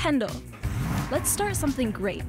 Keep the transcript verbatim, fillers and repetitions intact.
Kendall, let's start something great.